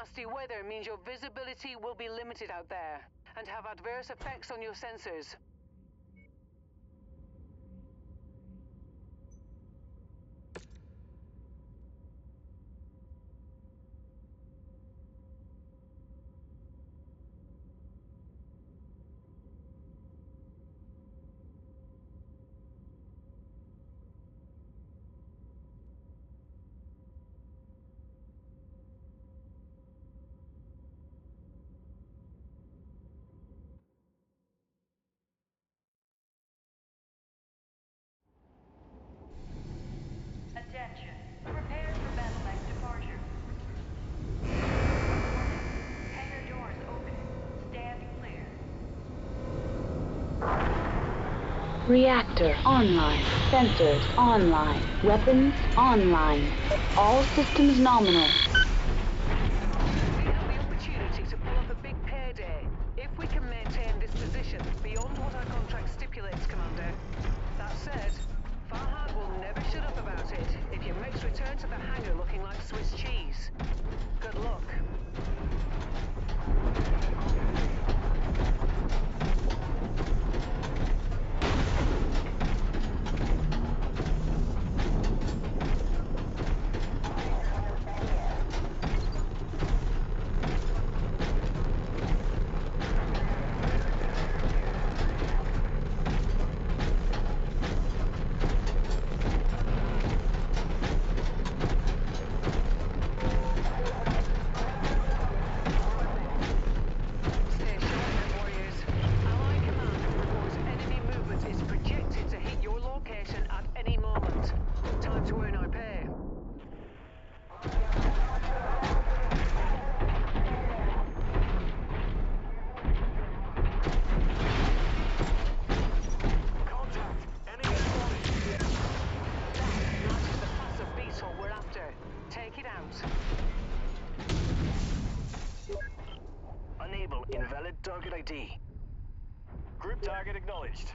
nasty weather means your visibility will be limited out there and have adverse effects on your sensors. Reactor online. Sensors online. Weapons online. All systems nominal. We have the opportunity to pull off a big payday if we can maintain this position beyond what our contract stipulates, Commander. That said, Farhad will never shut up about it if your mechs return to the hangar looking like Swiss cheese. Good luck. Group target acknowledged.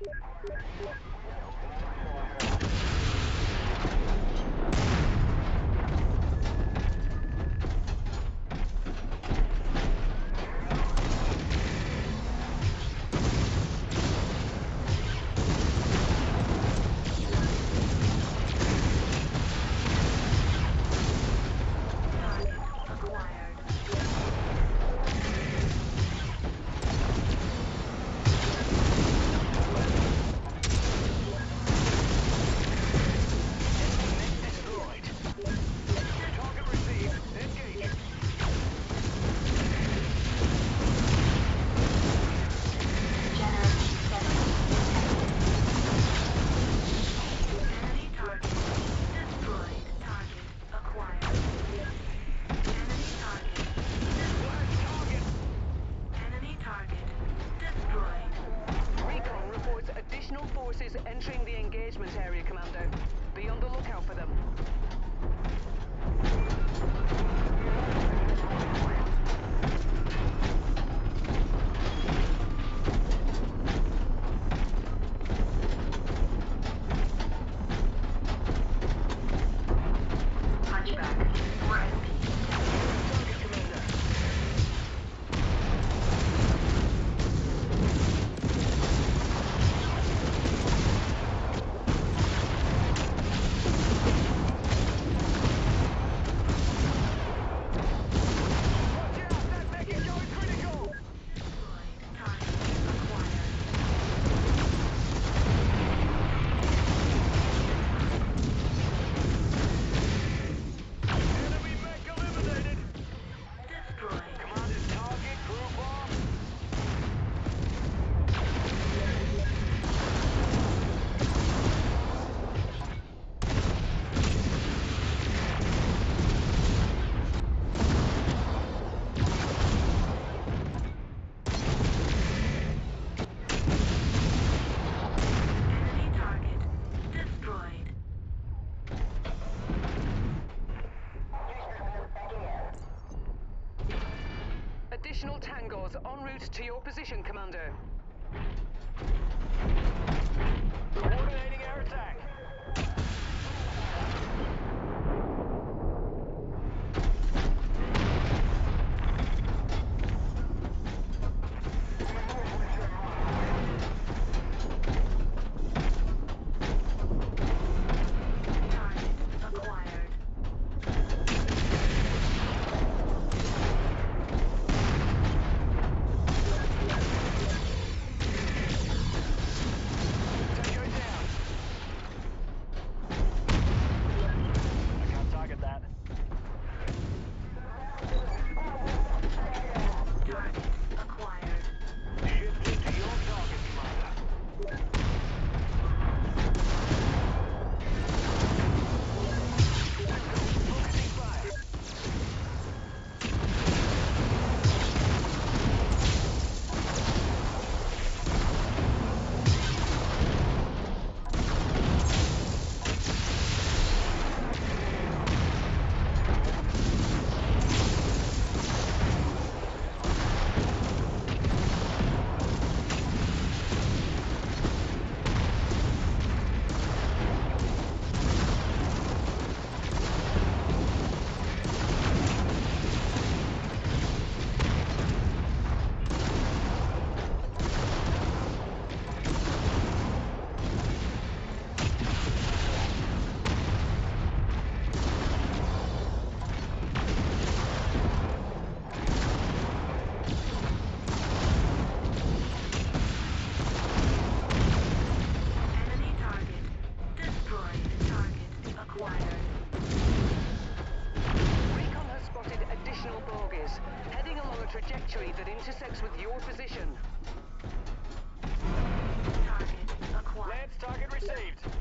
Additional tangos en route to your position, Commander. Coordinating our attack. boundary that intersects with your position. Target acquired. Lance, target received.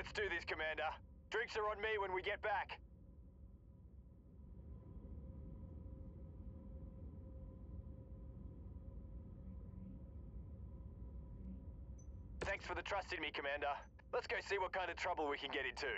Let's do this, Commander. Drinks are on me when we get back. Thanks for the trust in me, Commander. Let's go see what kind of trouble we can get into.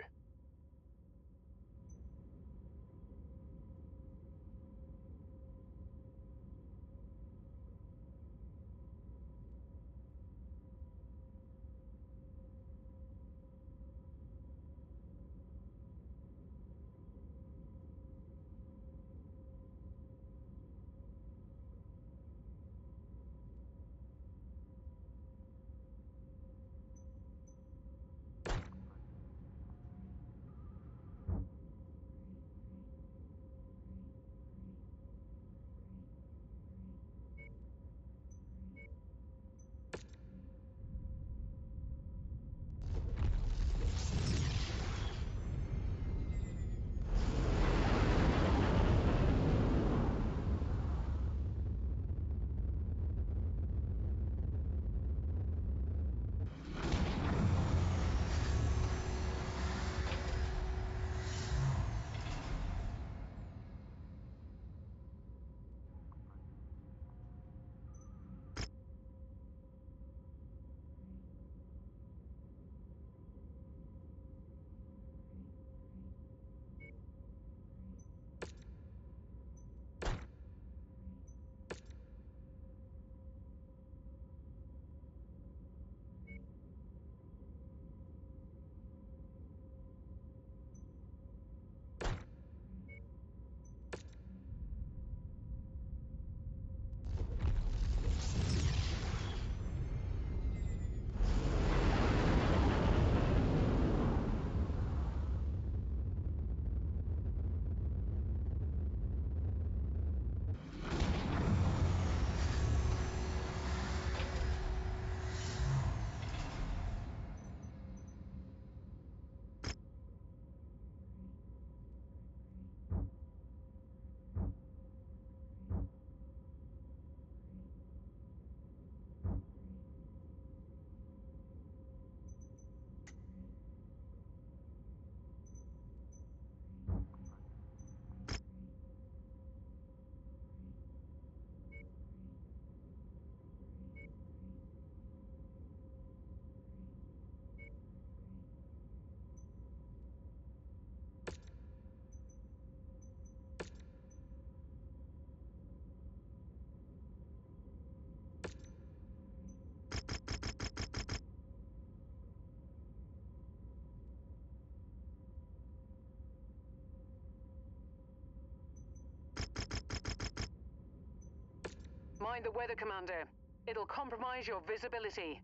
Mind the weather, Commander. It'll compromise your visibility.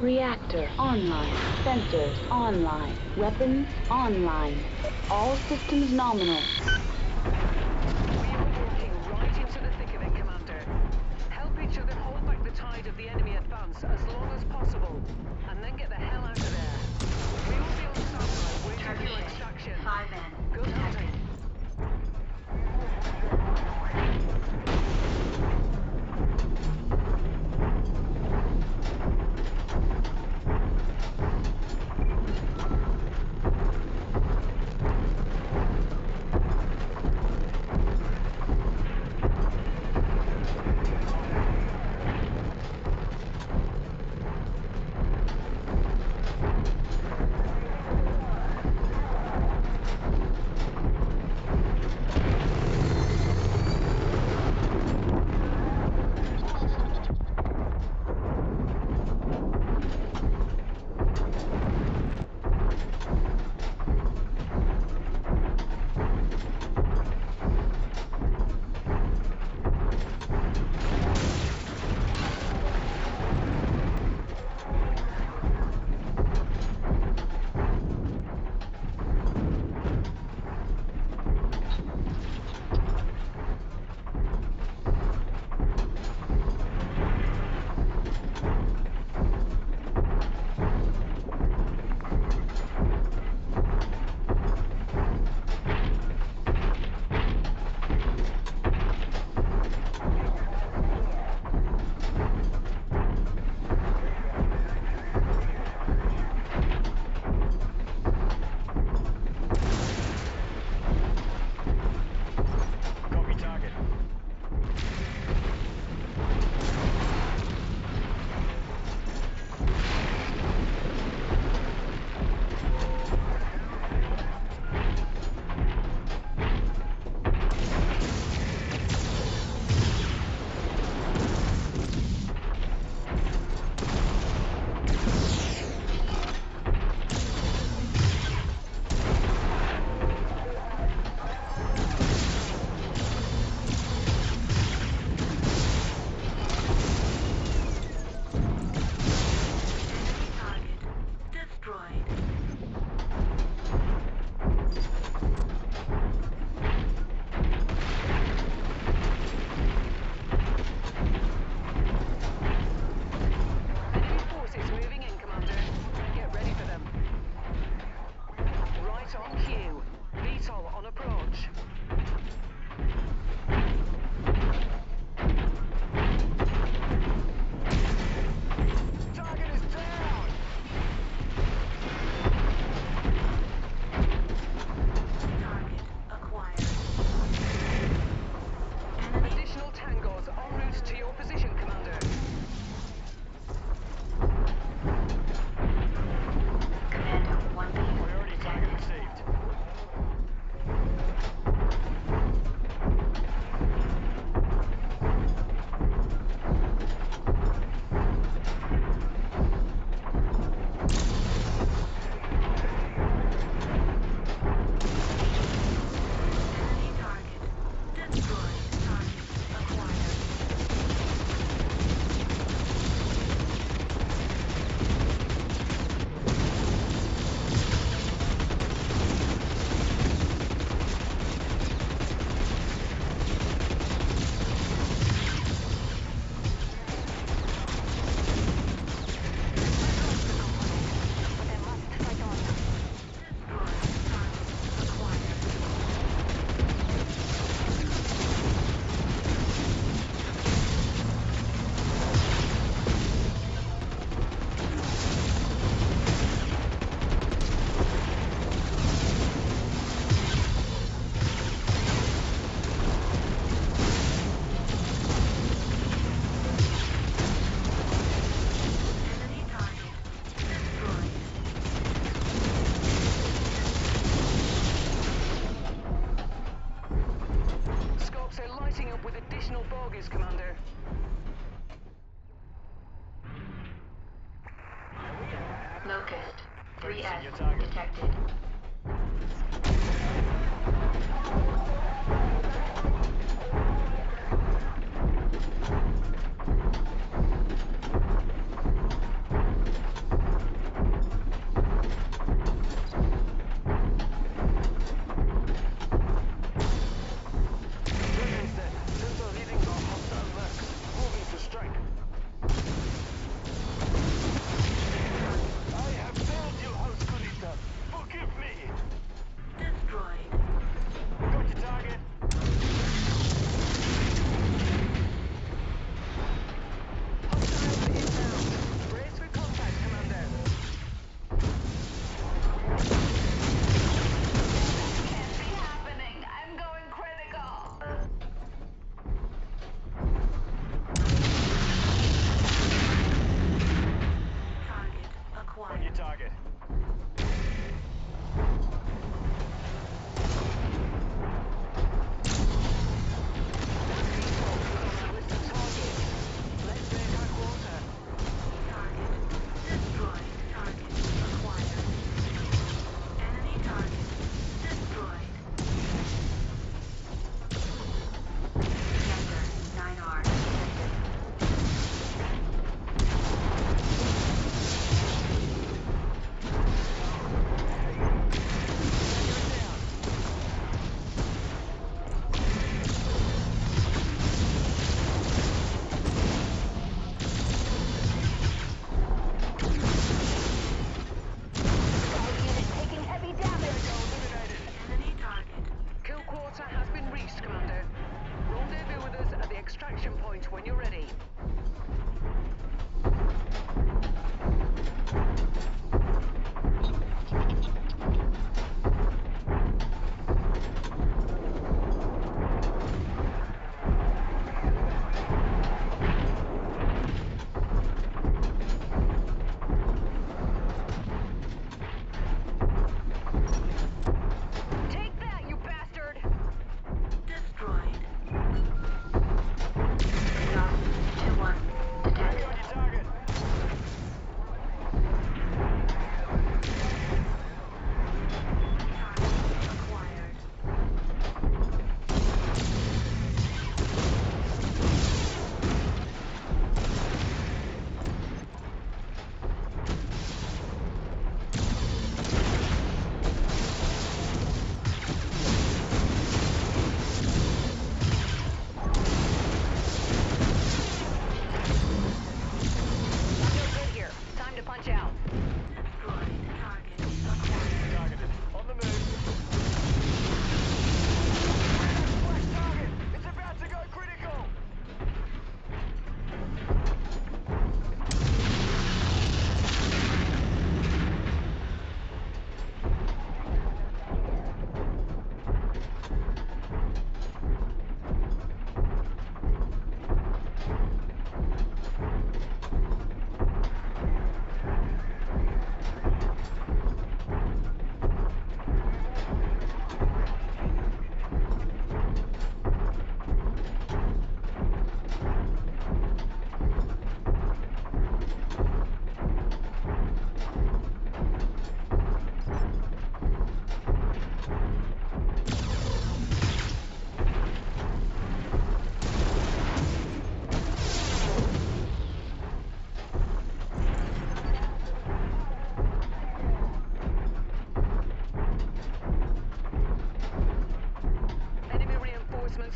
Reactor online, sensors online, weapons online, all systems nominal. We are walking right into the thick of it, Commander. Help each other hold back the tide of the enemy advance as long as possible, and then get the hell out of there. We will be on satellite waiting for your extraction. 5 minutes. Good hunting. Locate your target. Detected.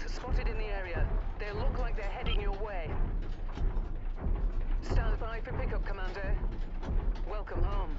Spotted in the area. They look like they're heading your way. Stand by for pickup, Commander. Welcome home.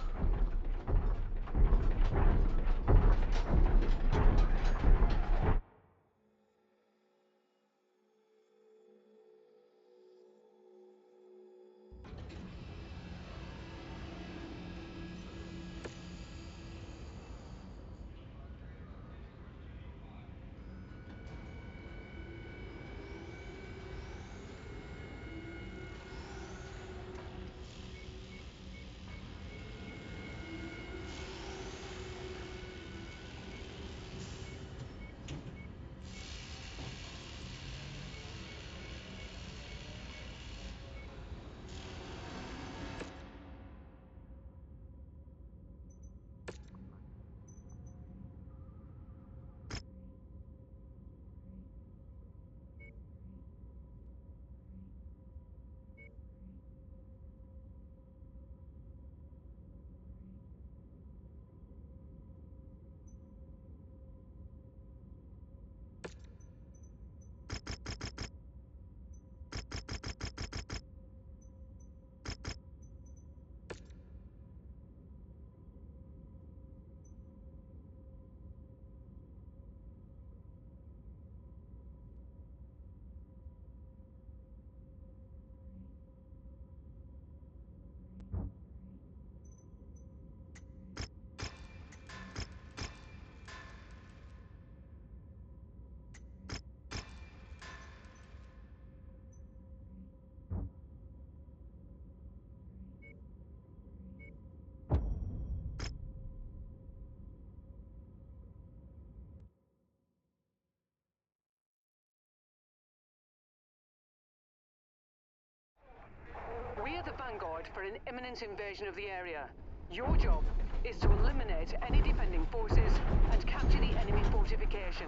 vanguard for an imminent invasion of the area. Your job is to eliminate any defending forces and capture the enemy fortification.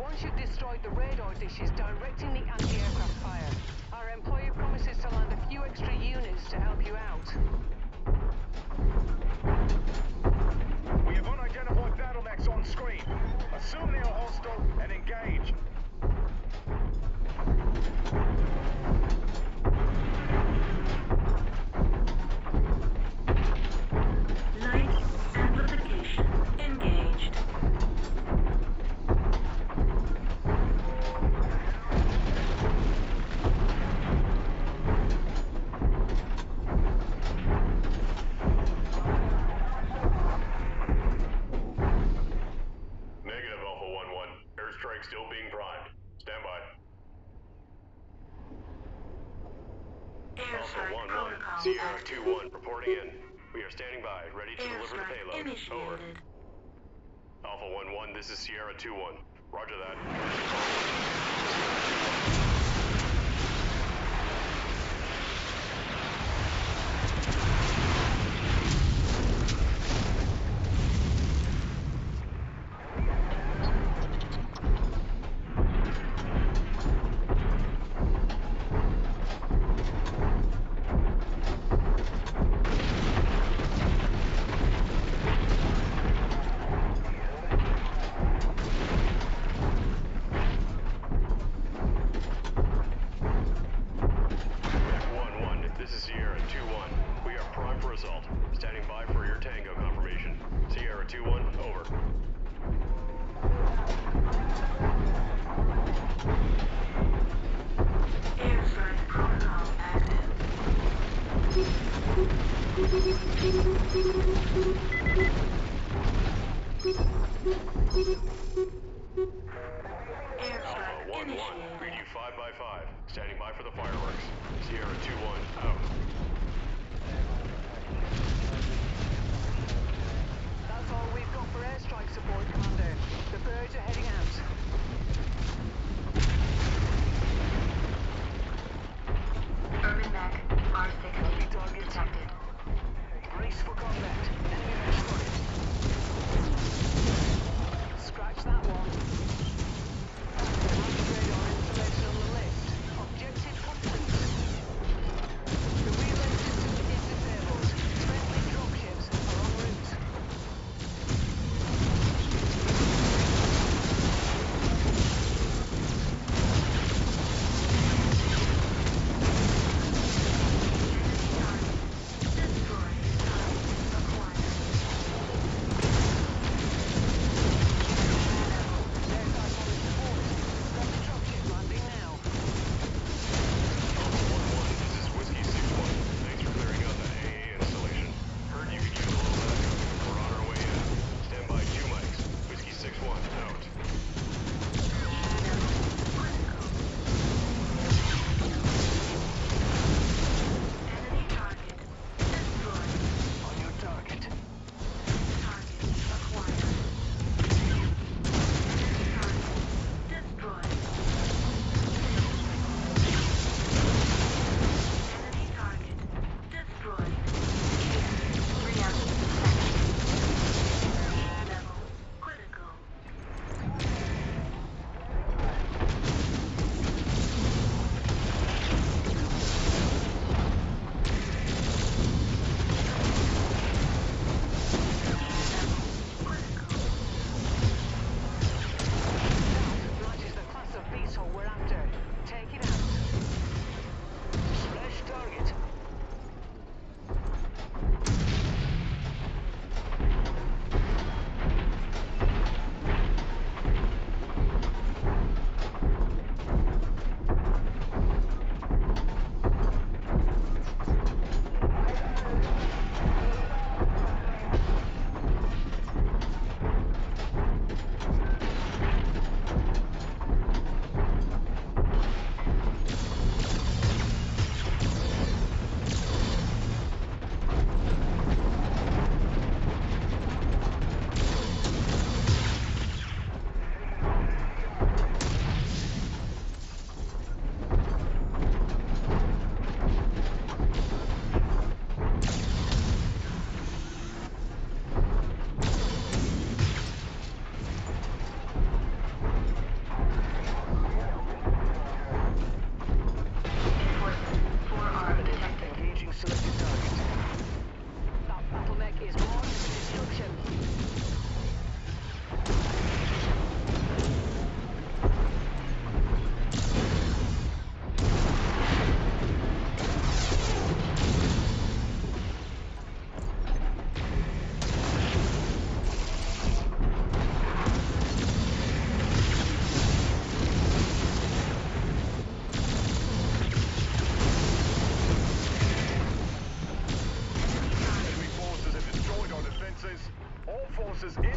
Once you've destroyed the radar dishes directing the anti-aircraft fire, our employer promises to land a few extra units to help you out. We have unidentified battlemax on screen. Assume they are hostile and engage. Sierra 2-1 reporting in. We are standing by, ready to deliver the payload. Initiated. Over. Alpha 1-1, this is Sierra 2-1. Roger that.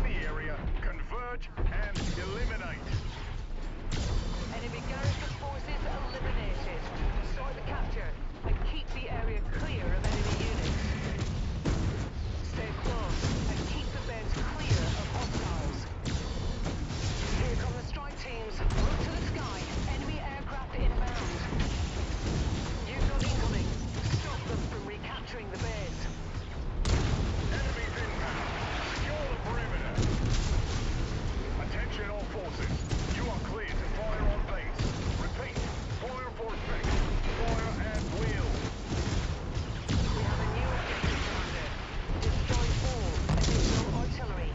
the area, converge and eliminate. Enemy garrison forces eliminated. Sort the capture and keep the area clear of enemy units. Stay close and keep the beds clear of hostiles. Here come the strike teams. Look to the sky. Enemy aircraft inbound. Neutron incoming. Stop them from recapturing the base. Enemies inbound. Secure the perimeter. Attention all forces. You are clear to fire on base. Repeat. Fire for effect. Fire and wheel. We have a new objective, Commander. Destroy all additional artillery.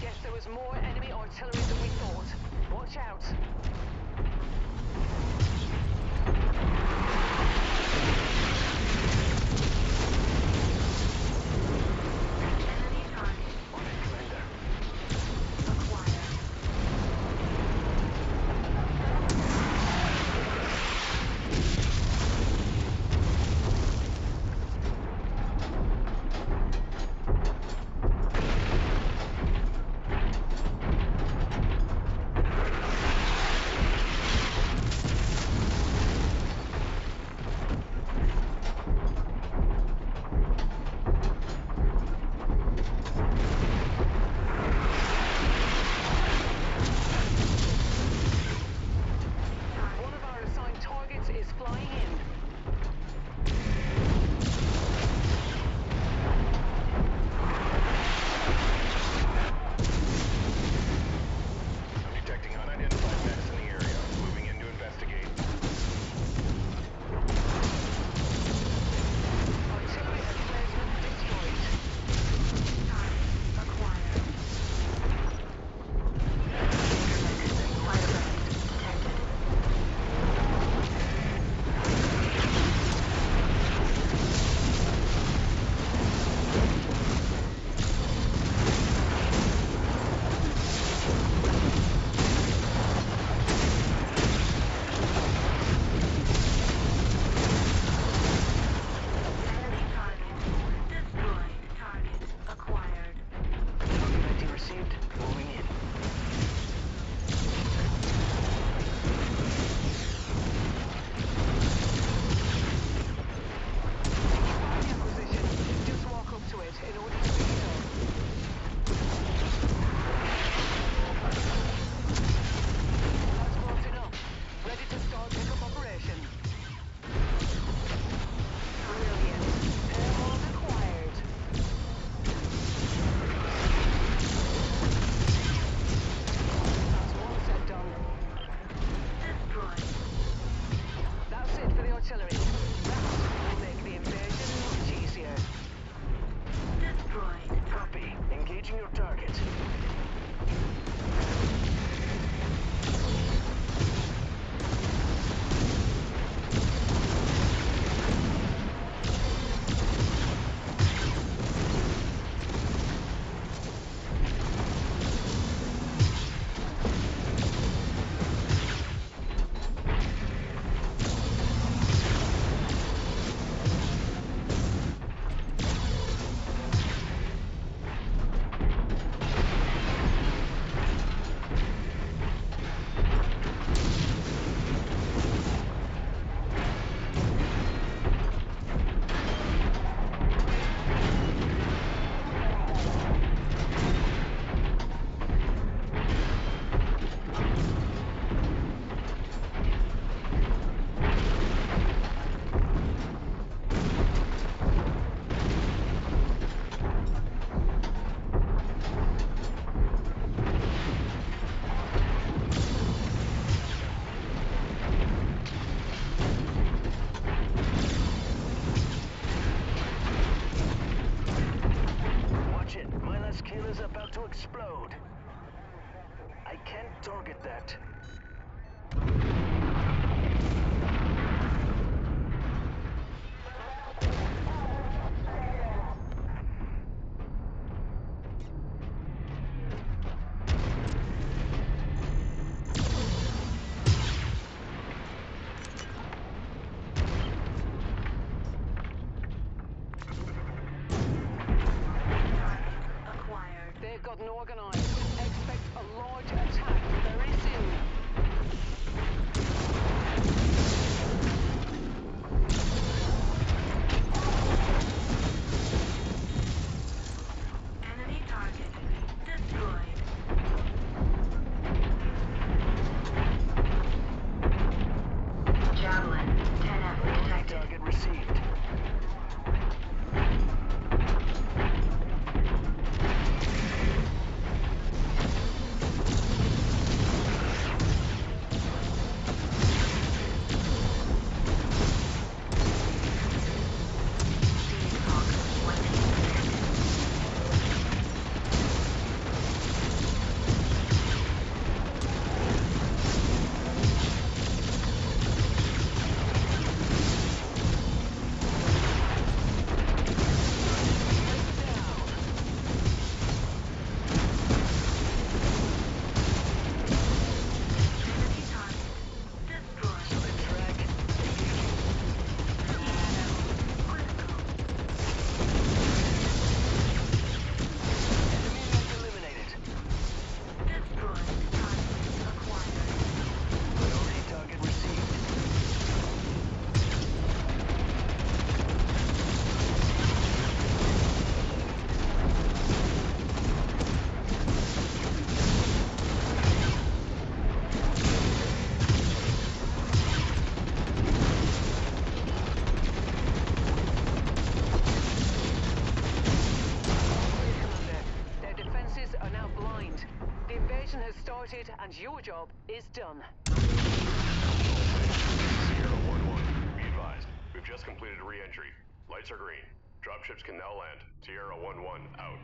Guess there was more enemy artillery than we thought. Watch out. gotten organized. Expect a large attack very soon. Enemy target destroyed. Javelin 10F detected. Target received. And your job is done. Sierra 1-1, be advised. We've just completed re-entry. Lights are green. Dropships can now land. Sierra 1-1 out.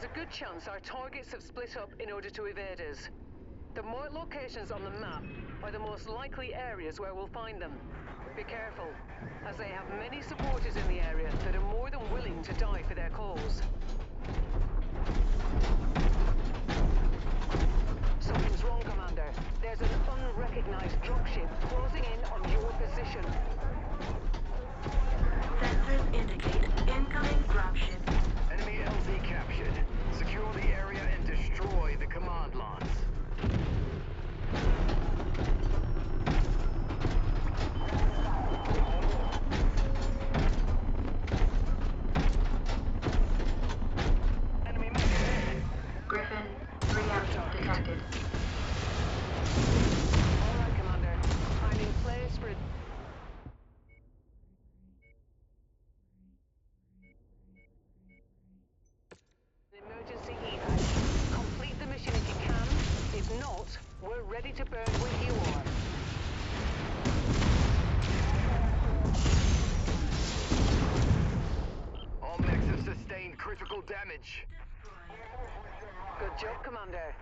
There's a good chance our targets have split up in order to evade us. The marked locations on the map are the most likely areas where we'll find them. Be careful, as they have many supporters in the area that are more than willing to die for their cause. Something's wrong, Commander. There's an unrecognized dropship closing in on your position. Sensors indicate incoming dropship. Enemy LZ captured. Secure the area and destroy the command lines. Ready to burn where you are. Omnex have sustained critical damage. Good job, Commander.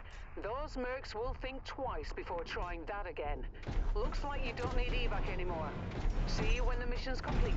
Those mercs will think twice before trying that again. Looks like you don't need evac anymore. See you when the mission's complete.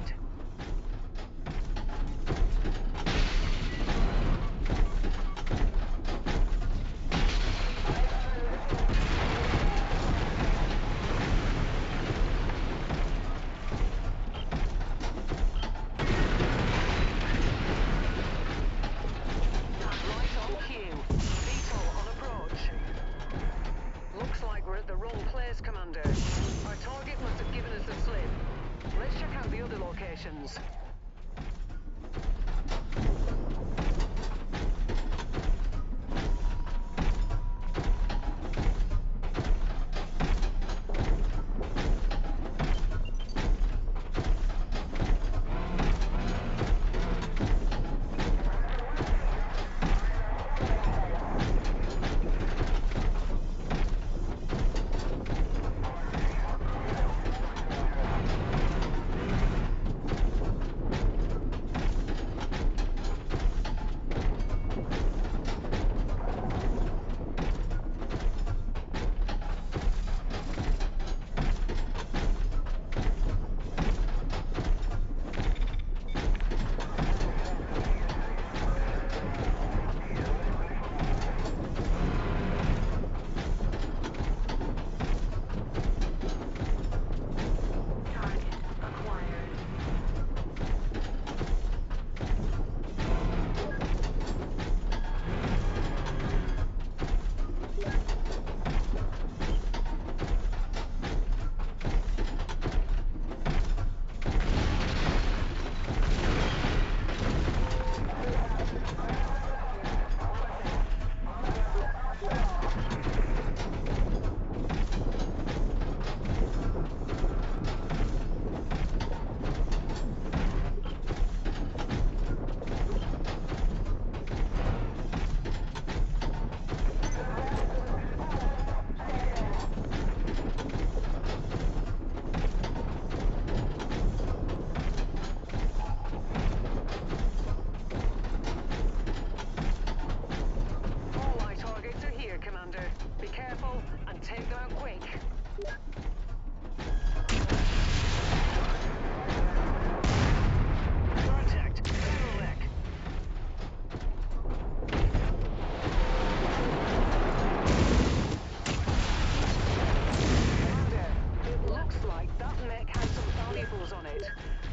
On it.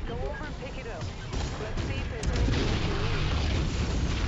Go over and pick it up. Let's see if there's anything we can use.